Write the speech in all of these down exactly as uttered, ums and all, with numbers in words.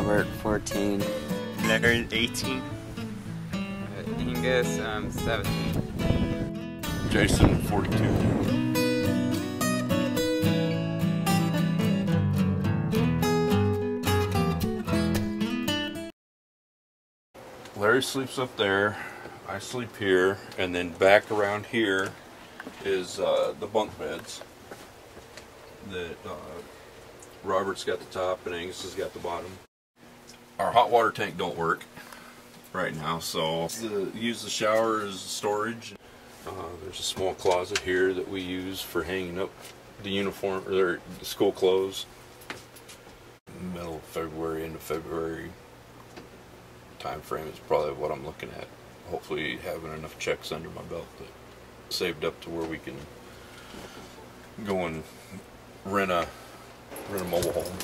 Albert, fourteen. Leonard, eighteen. Uh, Angus, um, seventeen. Jason, forty-two. Larry sleeps up there, I sleep here, and then back around here is uh, the bunk beds that uh, Robert's got the top and Angus has got the bottom. Our hot water tank don't work right now, so the, use the shower as storage. Uh, there's a small closet here that we use for hanging up the uniform or the school clothes. Middle of February, end of February. Time frame is probably what I'm looking at. Hopefully having enough checks under my belt that saved up to where we can go and rent a rent a mobile home.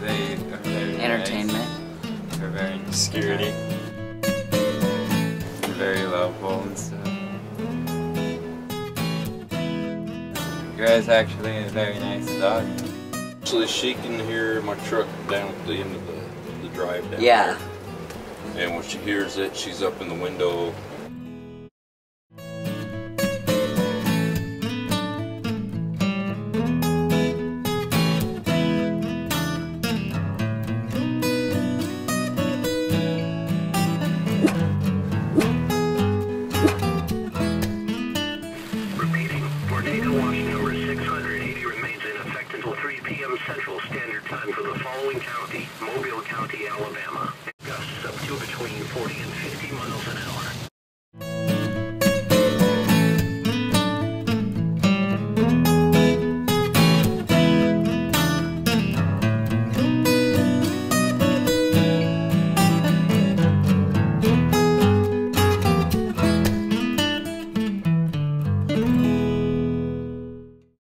They are very entertainment. Nice. They're very security. Yeah. Very lovable and stuff. You guys actually a very nice dog. Actually, she can hear my truck down at the end of the, the drive down yeah. there. And when she hears it, she's up in the window. Central Standard Time for the following county: Mobile County, Alabama.